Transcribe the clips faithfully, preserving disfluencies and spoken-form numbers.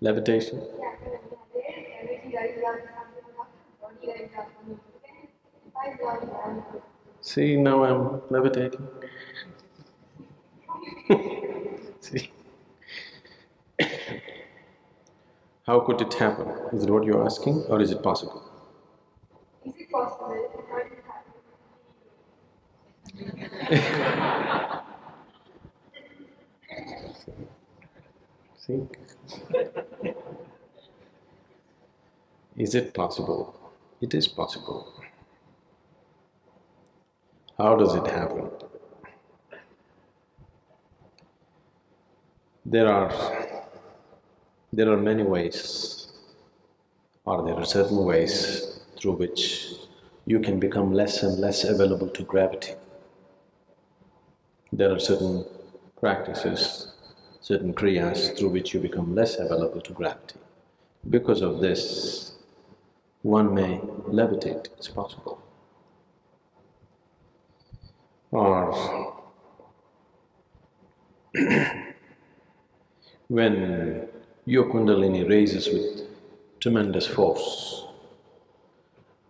Levitation. See, now I'm levitating. See? How could it happen? Is it what you're asking, or is it possible? Is it possible? See? Is it possible? It is possible. How does it happen? There are there are many ways, or there are certain ways through which you can become less and less available to gravity. There are certain practices, certain kriyas through which you become less available to gravity. Because of this, one may levitate, it's possible. Or when your kundalini raises with tremendous force,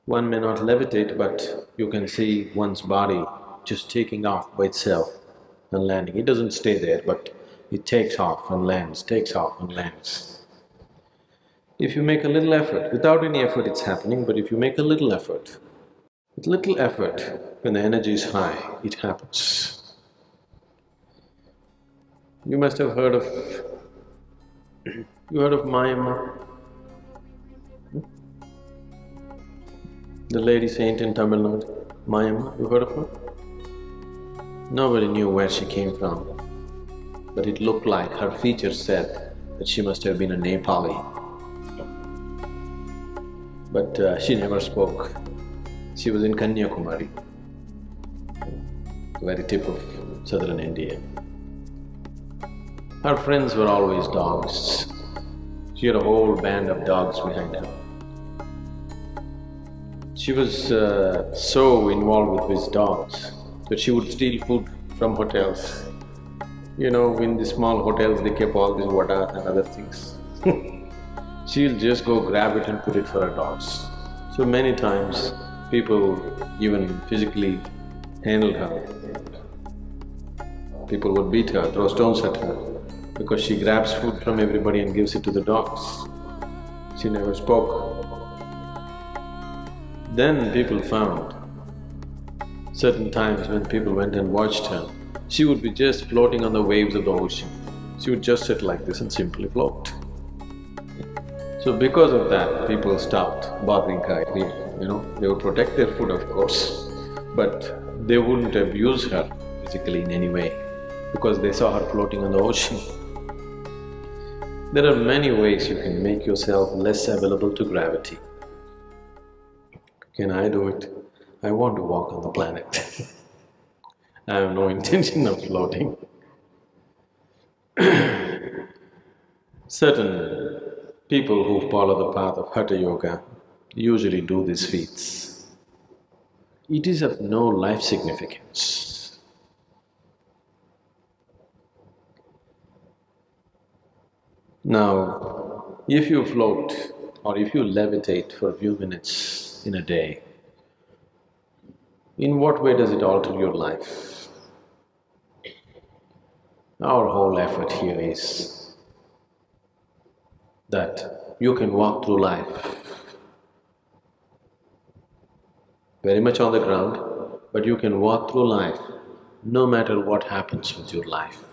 one may not levitate, but you can see one's body just taking off by itself and landing. It doesn't stay there, but it takes off and lands, takes off and lands. If you make a little effort, without any effort it's happening, but if you make a little effort, with little effort, when the energy is high, it happens. You must have heard of… you heard of Mayama? Hmm? The lady saint in Tamil Nadu, Mayama, you heard of her? Nobody knew where she came from, but it looked like her features said that she must have been a Nepali. But uh, she never spoke. She was in Kanyakumari, the very tip of southern India. Her friends were always dogs. She had a whole band of dogs behind her. She was uh, so involved with these dogs that she would steal food from hotels. You know, in the small hotels they kept all these water and other things. She'll just go grab it and put it for her dogs. So many times people even physically handled her. People would beat her, throw stones at her, because she grabs food from everybody and gives it to the dogs. She never spoke. Then people found, certain times when people went and watched her, she would be just floating on the waves of the ocean. She would just sit like this and simply float. So because of that, people stopped bothering her. You know, they would protect their food, of course, but they wouldn't abuse her physically in any way, because they saw her floating on the ocean. There are many ways you can make yourself less available to gravity. Can I do it? I want to walk on the planet. I have no intention of floating. Certain people who follow the path of Hatha Yoga usually do these feats. It is of no life significance. Now, if you float or if you levitate for a few minutes in a day, in what way does it alter your life? Our whole effort here is that you can walk through life very much on the ground, but you can walk through life no matter what happens with your life.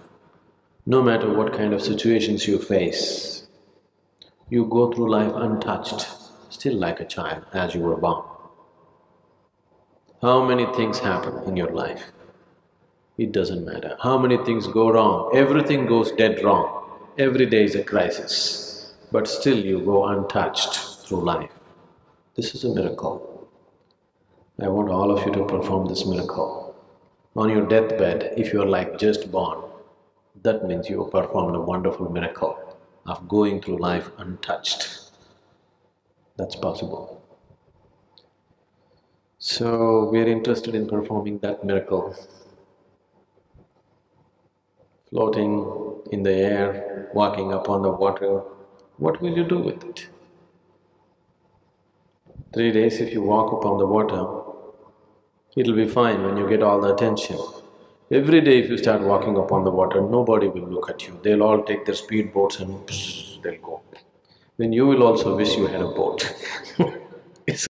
No matter what kind of situations you face, you go through life untouched, still like a child as you were born. How many things happen in your life? It doesn't matter. How many things go wrong? Everything goes dead wrong. Every day is a crisis, but still you go untouched through life. This is a miracle. I want all of you to perform this miracle. On your deathbed, if you are like just born, that means you performed a wonderful miracle of going through life untouched. That's possible. So, we are interested in performing that miracle. Floating in the air, walking upon the water, what will you do with it? Three days if you walk upon the water, it'll be fine when you get all the attention. Every day if you start walking upon the water, nobody will look at you. They'll all take their speed boats and psh, they'll go. Then you will also wish you had a boat